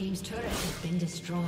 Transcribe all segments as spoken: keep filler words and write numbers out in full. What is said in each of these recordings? team's turret has been destroyed.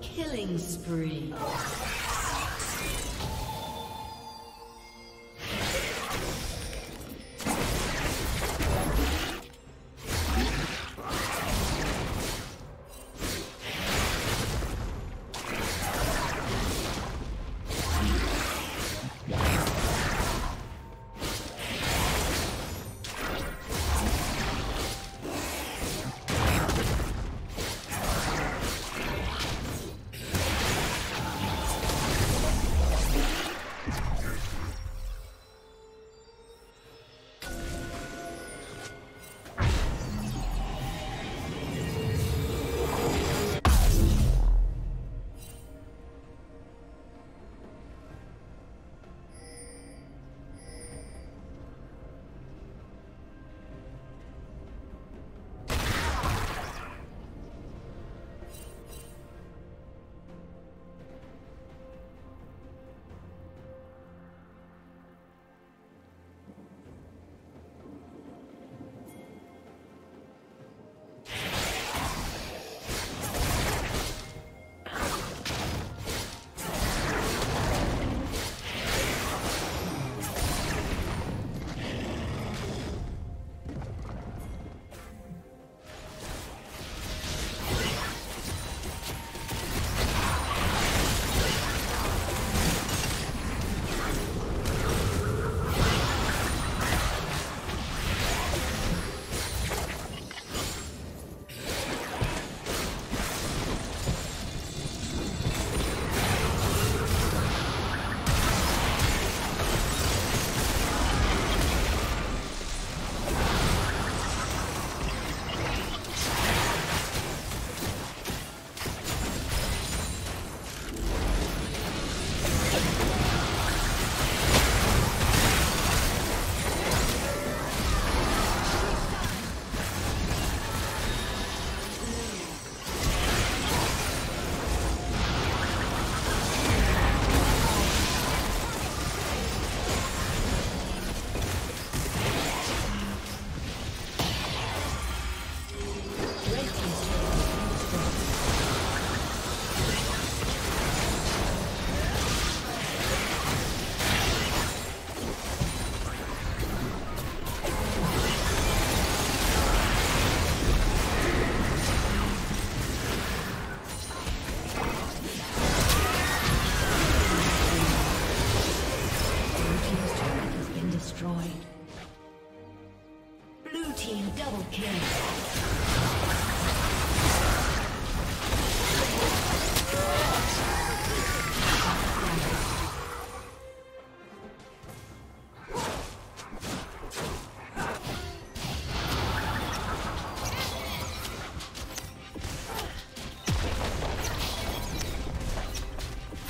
Killing spree.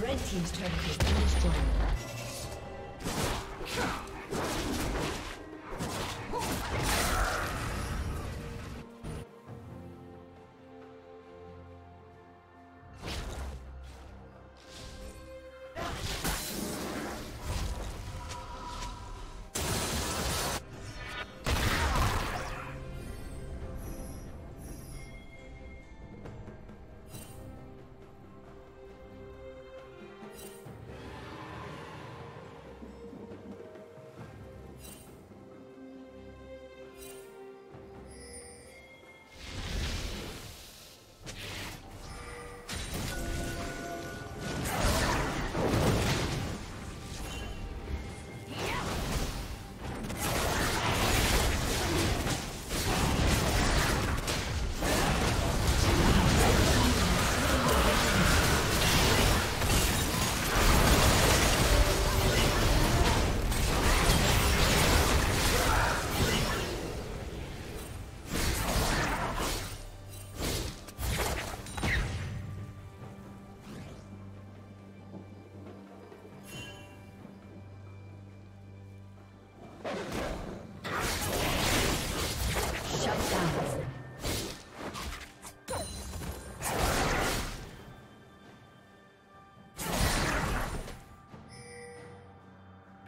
Red team's turret has been destroyed.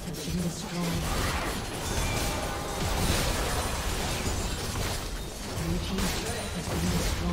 turret has been destroyed. Blue team's turret has been destroyed.